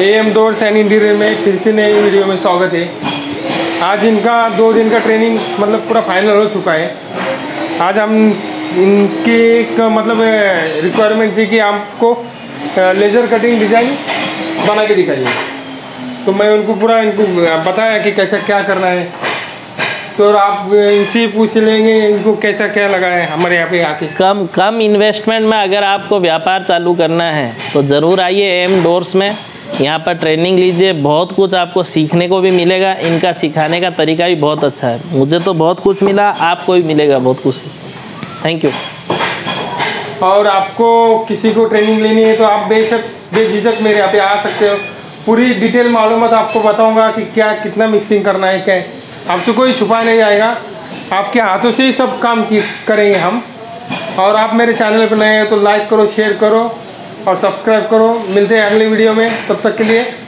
A.M doors and interior में फिर से नए वीडियो में स्वागत है। आज इनका 2 दिन का ट्रेनिंग मतलब पूरा फाइनल हो चुका है। आज हम इनके एक मतलब रिक्वायरमेंट थी कि आपको लेज़र कटिंग डिज़ाइन बना के दिखाइए, तो मैं उनको पूरा इनको बताया कि कैसा क्या करना है। तो आप इनसे पूछ लेंगे इनको कैसा क्या लगा है हमारे यहाँ पे आके। कम इन्वेस्टमेंट में अगर आपको व्यापार चालू करना है तो ज़रूर आइए A.M डोर्स में, यहाँ पर ट्रेनिंग लीजिए। बहुत कुछ आपको सीखने को भी मिलेगा, इनका सिखाने का तरीका भी बहुत अच्छा है। मुझे तो बहुत कुछ मिला, आपको भी मिलेगा बहुत कुछ। Thank you. और आपको किसी को ट्रेनिंग लेनी है तो आप बेझिझक मेरे यहाँ पे आ सकते हो। पूरी डिटेल मालूमात आपको बताऊँगा कि क्या कितना मिक्सिंग करना है, क्या आपसे कोई छुपा नहीं आएगा। आपके हाथों से ही सब काम करेंगे हम। और आप मेरे चैनल पर नए हैं तो लाइक करो, शेयर करो और सब्सक्राइब करो। मिलते हैं अगले वीडियो में, तब तक के लिए।